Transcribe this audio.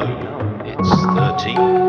know it's 13.